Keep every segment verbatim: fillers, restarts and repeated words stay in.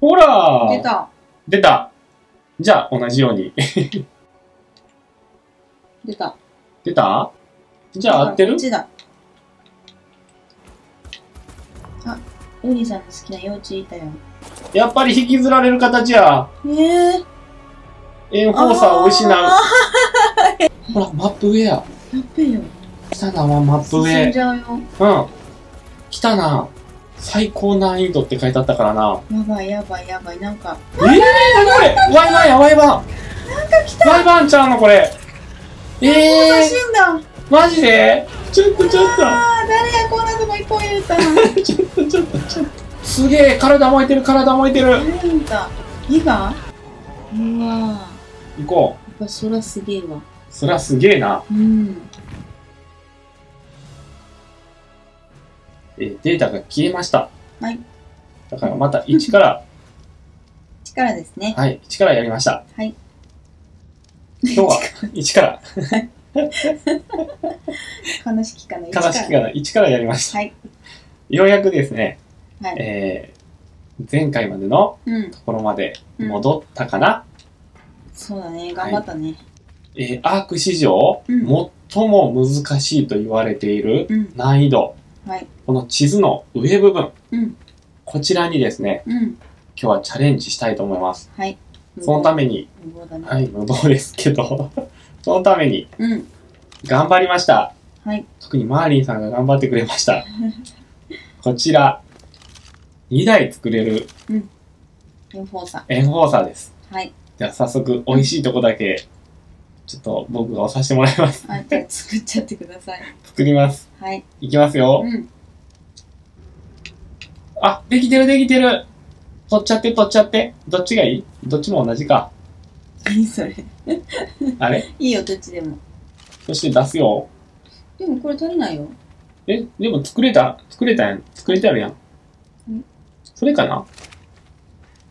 ほらー出た出た。じゃあ同じように出た出た。じゃあ合ってる。こっちだ。あ、ウニさんの好きな幼稚いたよ。やっぱり引きずられる形や。ええ。円放さを失う。ほら、マップ上や。やっべえよ。来たな、マップ上。進んじゃうよ。うん。来たな。最高難易度って書いてあったからな。やばいやばいやばい、なんか。ええー、なにこれワイバンや、ワイバン。なんか来た。ワイバンちゃうの、これ。ええー。死んだ。マジでちょっとちょっと。ああ、誰や、こんなとこ一本入れたの。ちょっとちょっとちょっと。すげえ、体燃えてる、体燃えてる。なんだ、ギガ？うわー。行こう。やっぱそらすげえわ。そらすげえな。うん。え、データが消えました。はい。だからまた一から。一からですね。はい、一からやりました。はい。今日は一から。悲しきかな。悲しきかな。一からやりました。はい。ようやくですね。はい、えー、前回までのところまで戻ったかな、うんうん、そうだね、頑張ったね、はい、えー、アーク史上、うん、最も難しいと言われている難易度、うんはい、この地図の上部分、うん、こちらにですね、うん、今日はチャレンジしたいと思います、はい、そのために無謀だね、はい、無謀ですけどそのために頑張りました、うんはい、特にマーリンさんが頑張ってくれましたこちらにだい作れるエンフォーサー。エンフォーサーです。はい。じゃあ早速、美味しいとこだけ、ちょっと僕が押させてもらいます。はい。じゃあ作っちゃってください。作ります。はい。いきますよ。うん。あ、できてるできてる。取っちゃって取っちゃって。どっちがいい？どっちも同じか。何それ。あれ？いいよ、どっちでも。そして出すよ。でもこれ足りないよ。え、でも作れた、作れたやん。作れてあるやん。それかな？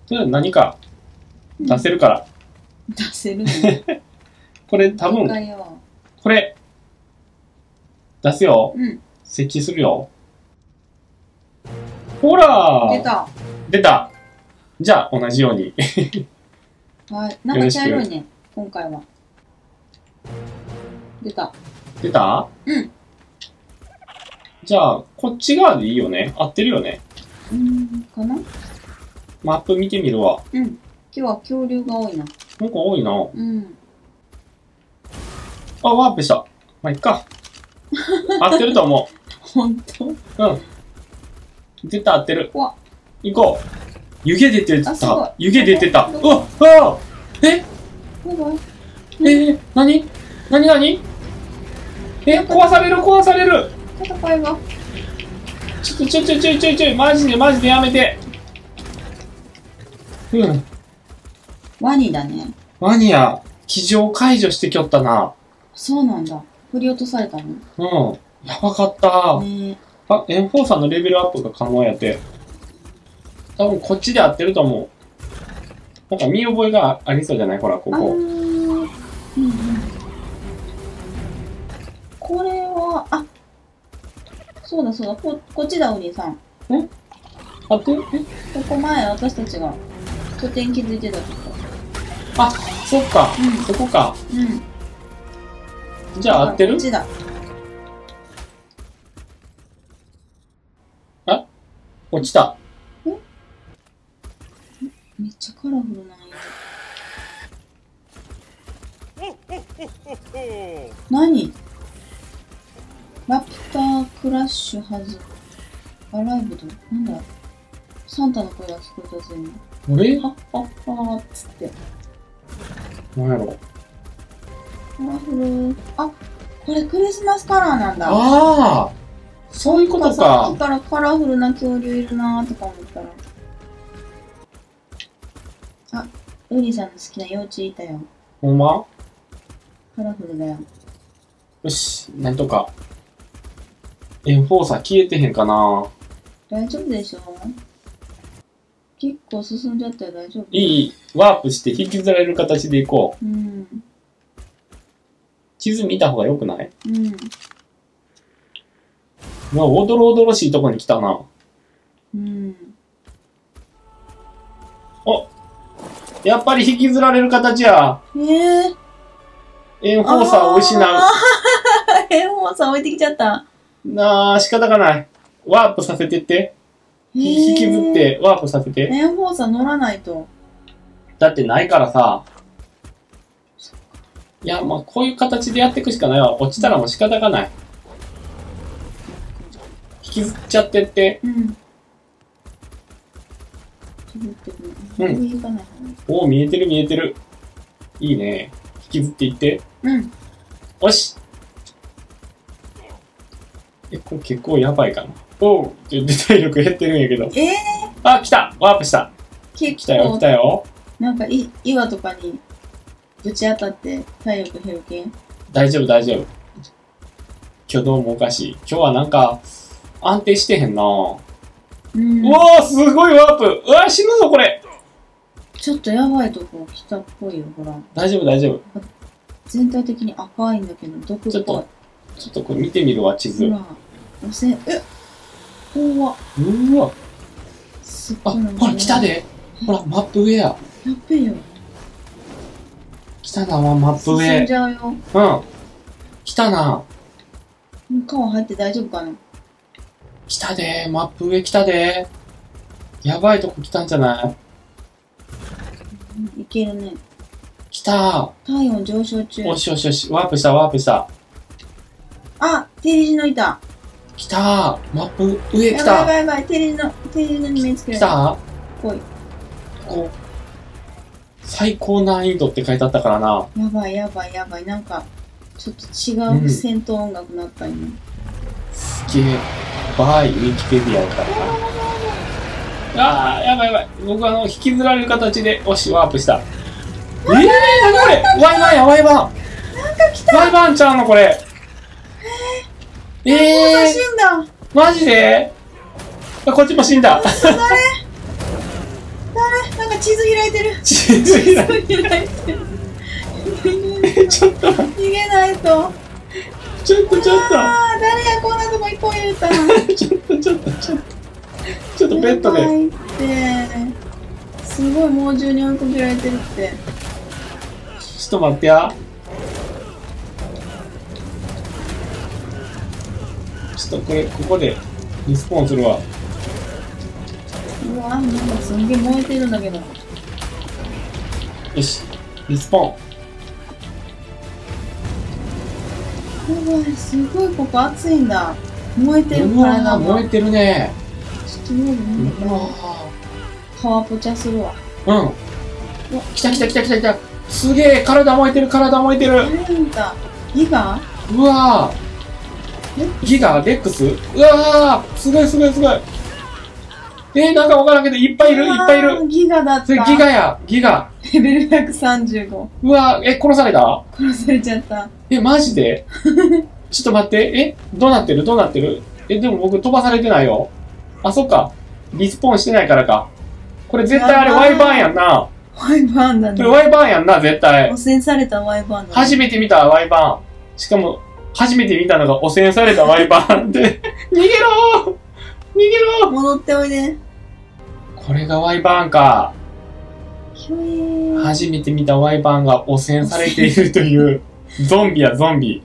それは何か出せるから。うん、出せるね。これ多分、これ、出すよ。うん、設置するよ。ほらー出た出た。じゃあ同じように。はい、なんか茶色いね、今回は。出た。出た？うん。じゃあ、こっち側でいいよね。合ってるよね。うんかな。マップ見てみるわ。うん。今日は恐竜が多いな。なんか多いな。うん。あ、ワープした。まあ、いっか。合ってると思う。本当。うん。絶対合ってる。わ。行こう。湯気出てた。湯気出てた。うわ、うわ。え？え、なに？なになに？え、壊される、壊される。戦いが。ちょっとちょちょちょちょちょ、マジでマジでやめて。うん。ワニだね。ワニや、騎乗解除してきょったな。そうなんだ。振り落とされたの？うん。やばかった。ね、あ、エンフォーサーのレベルアップが可能やって。多分こっちで合ってると思う。なんか見覚えがありそうじゃない？ほら、ここ。うんうん、これは、あ、そうだそうだ、こ、こっちだ、お兄さん。え？あっ、え？ここ前、私たちが拠点気づいてたとこ。あ、そっか、うん、そこか。うん。じゃあ、合ってる？こっちだ。あ？落ちた。え？めっちゃカラフルな色。何？ラピュタクラッシュはず。アライブド。なんだサンタの声が聞こえたぜ今。あれはっはっはーっつって。なんやろカラフル。あ、これクリスマスカラーなんだ。ああそういうことか。さっきからカラフルな恐竜いるなーとか思ったら。あ、ウリさんの好きな幼稚いたよ。ほんまカラフルだよ。よし、なんとか。エンフォーサー消えてへんかな。大丈夫でしょ。結構進んじゃったよ。大丈夫。いい、ワープして引きずられる形でいこう。うん、地図見た方がよくない？うん。まあ、おどろおどろしいとこに来たな。うん。お、やっぱり引きずられる形や。えー、エンフォーサーを失う。エンフォーサー置いてきちゃった。なあ、仕方がない。ワープさせてって。えー、引きずってワープさせて。エンフォーサー乗らないと。だってないからさ。いや、まあこういう形でやっていくしかないわ。落ちたらもう仕方がない。引きずっちゃってって。うん。うん。おお、見えてる見えてる。いいね。引きずっていって。うん。よし。え、これ結構やばいかな。おう、ちょっと体力減ってるんやけど。ええー。あ、来た。ワープした。来たよ、来たよ。なんかい、岩とかにぶち当たって体力減るけん。大丈夫、大丈夫。挙動もおかしい。今日はなんか、安定してへんなぁ。うん、うわー、すごいワープ。うわー、死ぬぞ、これ。ちょっとやばいとこ来たっぽいよ、ほら。大丈夫、大丈夫。全体的に赤いんだけど、どこか。ちょっと、ちょっとこれ見てみるわ、地図。うわ、汚染、え、怖っ。うーわ。すっごい。あ、ほら、来たで。ほら、マップ上や。やっべえよ。来たな、マップ上。進んじゃうよ。うん。来たな。川入って大丈夫かな。来たでー、マップ上来たでー。やばいとこ来たんじゃない？いけるね。来たー。体温上昇中。よしよしよし、ワープした、ワープした。あ、テリジの板。来たー、マップ上来た。やばいやばい、テリジの、テリジのに目つけられた。来たー。来い。ここ、最高難易度って書いてあったからな。やばいやばいやばい、なんか、ちょっと違う戦闘音楽になった今。うん、すげえ。バイウィキペディアだからな。あー、やばいやばい。僕あの引きずられる形で、おしワープした。えー、なにこれ。ワイバンや、ワイバン。なんか来た。ワイバンちゃうのこれ。えー、えー、死んだ。マジで？こっちも死んだ。誰？誰？なんか地図開いてる。地図開いてる。ちょっと逃げないと。ちょっとちょっと。ああ、誰やこんなとこ一個入れた。ちょっとちょっとちょっと。ちょっとベッドで。すごい猛獣に追いかけられてるって。ちょっと待ってや。ちょっとこれここでリスポーンするわ。うわ、なんかすんげえ燃えてるんだけど。よし、リスポーン。すごいここ暑いんだ。燃えてるからな。燃えてるね。ちょっともうね。川ポチャするわ。うん。来た来た来た来た来た。すげえ、体燃えてる、体燃えてる。なんだ。ギガ？うわー。ギガ？レックス？うわー。すごいすごいすごい。えー、なんかわからんけど、いっぱいいる、いっぱいいる。ギガだった。それギガや、ギガ。レベルひゃくさんじゅうご。うわー、え、殺された？殺されちゃった。え、マジで？ちょっと待って、え、どうなってるどうなってるえ、でも僕飛ばされてないよ。あ、そっか。リスポーンしてないからか。これ絶対あれワイバーンやんな。ワイバーンだね。これワイバーンやんな、絶対。汚染されたワイバーンだね。初めて見たワイバーン。しかも、初めて見たのが汚染されたワイバーンって。逃げろー逃げろ！戻っておいで。これがワイバーンか。初めて見たワイバーンが汚染されているというゾンビやゾンビ。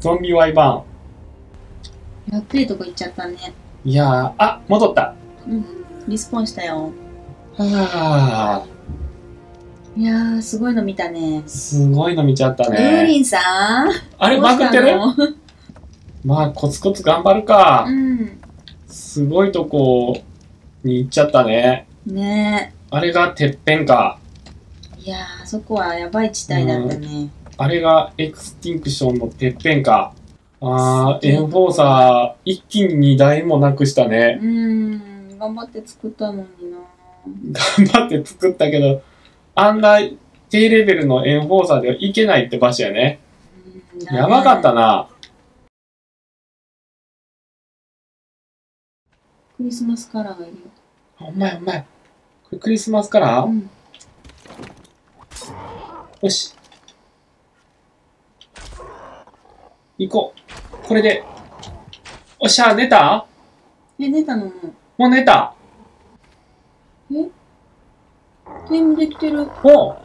ゾンビワイバーン。やってるとこ行っちゃったね。いやー、あ、戻った。うん、リスポーンしたよ。はあ。いやー、すごいの見たね。すごいの見ちゃったね。ユーリンさん。あれ、まくってる？まあ、コツコツ頑張るか。うん。すごいとこに行っちゃったね。ねえ。あれがてっぺんか。いやー、あそこはやばい地帯だったね、うん。あれがエクスティンクションのてっぺんか。あー、エンフォーサー、一気ににだいもなくしたね。うーん、頑張って作ったのにな。頑張って作ったけど、あんな低レベルのエンフォーサーではいけないって場所やね。うん、やばかったな。クリスマスカラーがいるよ。あ、お前お前。これクリスマスカラー？うん、よし。行こう。これで。おっしゃ、出た？え、出たのもう。もう出た。え？テームできてる。ああ。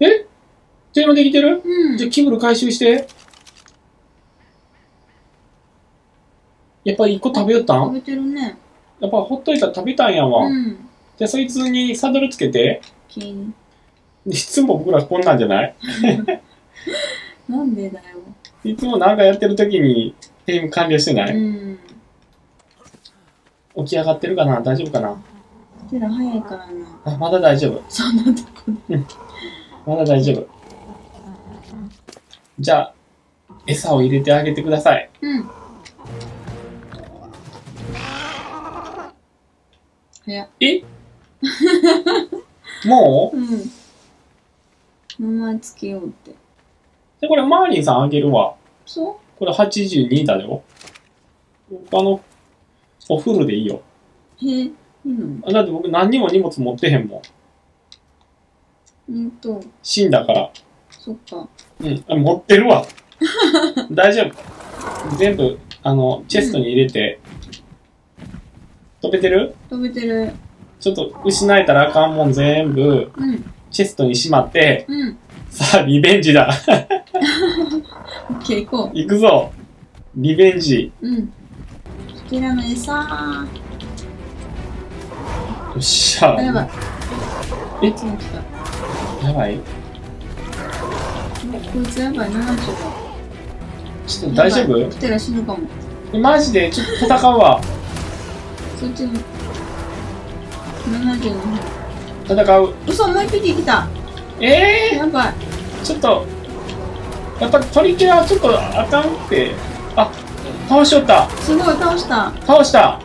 え？テームできてる？うん。じゃあ、キブル回収して。やっぱり一個食べよったん？食べてるね。やっぱほっといたら食べたんやわ。うん。じゃあ、そいつにサドルつけて。キン。いつも僕らこんなんじゃない？なんでだよ。いつもなんかやってる時にテーム完了してない？うん。起き上がってるかな？大丈夫かな？手が早いからな。あ、まだ大丈夫。そんなとこで。まだ大丈夫。じゃあ、餌を入れてあげてください。うん。早っ。え？もう？うん。名前つけようって。で、これマーリンさんあげるわ。そう？これはちじゅうにだよ。他のおフルでいいよ。へえ。うん、だって僕何にも荷物持ってへんもん。うんと。死んだから。そっか。うん。あ、持ってるわ。大丈夫。全部、あの、チェストに入れて。うん、飛べてる？飛べてる。ちょっと失えたらあかんもん全部、うん、チェストにしまって、うん、さあ、リベンジだ。オッケー、行こう。行くぞ。リベンジ。うん。こちらの餌。よっしゃ。やばい。え？来た。やばい？こいつやばい、ななじゅうだ。ちょっと大丈夫？来たら死ぬかも。え、マジでちょっと戦うわ。そっちのななじゅうの方。戦う。嘘、もう一匹来た。ええー。やばい。ちょっと、やっぱトリケラちょっとあかんって。あ、倒しよった。すごい、倒した。倒した。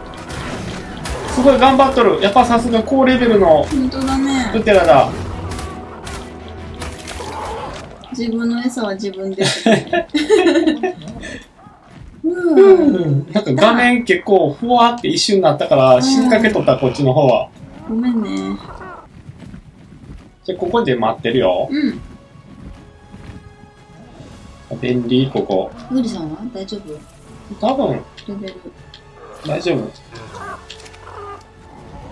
すごい頑張っとる。やっぱさすが高レベルのウテラだ。自分の餌は自分で。うん。なんか画面結構ふわって一瞬になったから死にかけとった、こっちの方は。ごめんね。じゃあここで待ってるよ。うん。便利、ここ。グリさんは大丈夫？多分。レベル。大丈夫。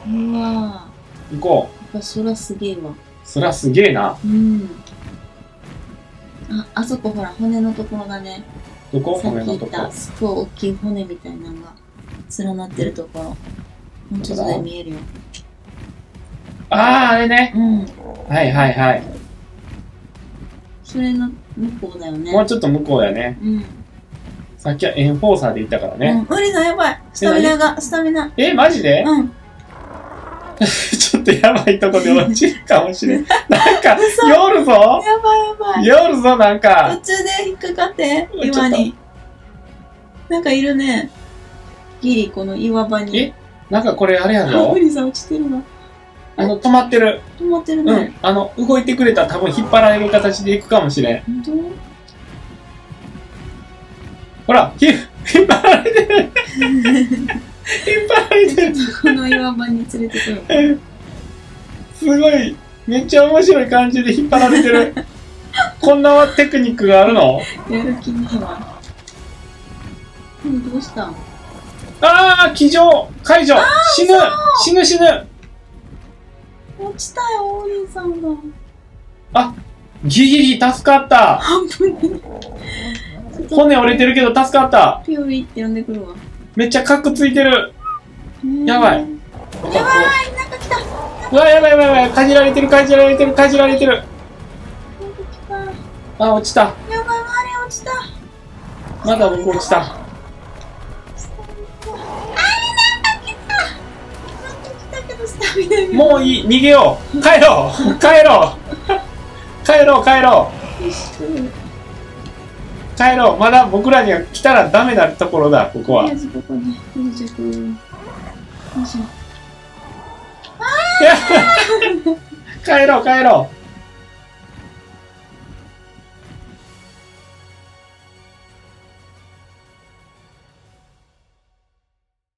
うわー、行こう。やっぱ空すげえわ。空すげえな。うん。あ、あそこほら、骨のところがね。どこ？骨のところ。すごい大きい骨みたいなのが連なってるところ、もうちょっとで見えるよ。ああ、あれね。うん、はいはいはい。それの向こうだよね。もうちょっと向こうだよね。うん。さっきはエンフォーサーで行ったからね。うん。ウリさんやばい。スタミナが、スタミナ。え、マジで？うん。ちょっとやばいとこで落ちるかもしれん。なんか、寄るぞ。やばいやばい。寄るぞ、なんか。途中で引っかかって、岩に。なんかいるね。ギリ、この岩場に。え、なんかこれあれやろ。グリさん落ちてるわ。あの、止まってる。止まってるね。うん。あの、動いてくれたら多分引っ張られる形でいくかもしれん。本当？ほら、引っ張られてる。いっぱいいる。この岩場に連れてくる。すごい、めっちゃ面白い感じで引っ張られてる。こんなテクニックがあるの？やる気ないわ。どうしたん？ああ、騎乗解除。死ぬ死ぬ死ぬ。落ちたよ、王林さんが。あ、ギリギリ助かった。骨折れてるけど助かった。ピオリって呼んでくるわ。めっちゃ角ついてる。やばい。やばい、なんか来た。うわ、やばいやばいやばい。かじられてる、かじられてる、かじられてる。あ、落ちた。やばい、あれ落ちた。まだ僕落ちた。あれ、なんか来た。なんか来たけど、スタミナが。もういい、逃げよう。帰ろう。帰ろう。帰ろう、帰ろう。帰ろう。まだ僕らには来たらダメなところだ、ここは。とりあえずここにに着。よいしょ。ああ帰ろう、帰ろ